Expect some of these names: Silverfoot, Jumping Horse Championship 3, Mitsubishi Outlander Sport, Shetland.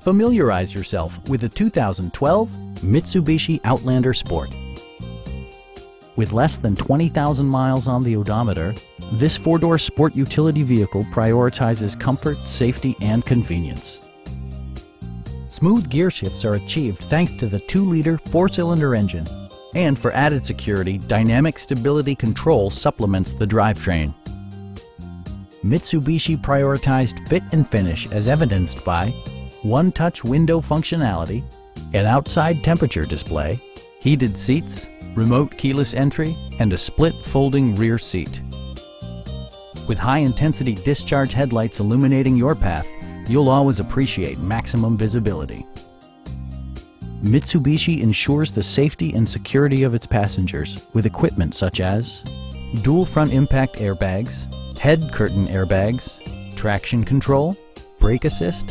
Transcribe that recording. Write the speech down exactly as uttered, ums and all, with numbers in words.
Familiarize yourself with the two thousand twelve Mitsubishi Outlander Sport. With less than twenty thousand miles on the odometer, this four-door sport utility vehicle prioritizes comfort, safety, and convenience. Smooth gear shifts are achieved thanks to the two liter four cylinder engine, and for added security, dynamic stability control supplements the drivetrain. Mitsubishi prioritized fit and finish as evidenced by one-touch window functionality, an outside temperature display, heated seats, remote keyless entry, and a split folding rear seat. With high-intensity discharge headlights illuminating your path, you'll always appreciate maximum visibility. Mitsubishi ensures the safety and security of its passengers with equipment such as dual front impact airbags, head curtain airbags, traction control, brake assist,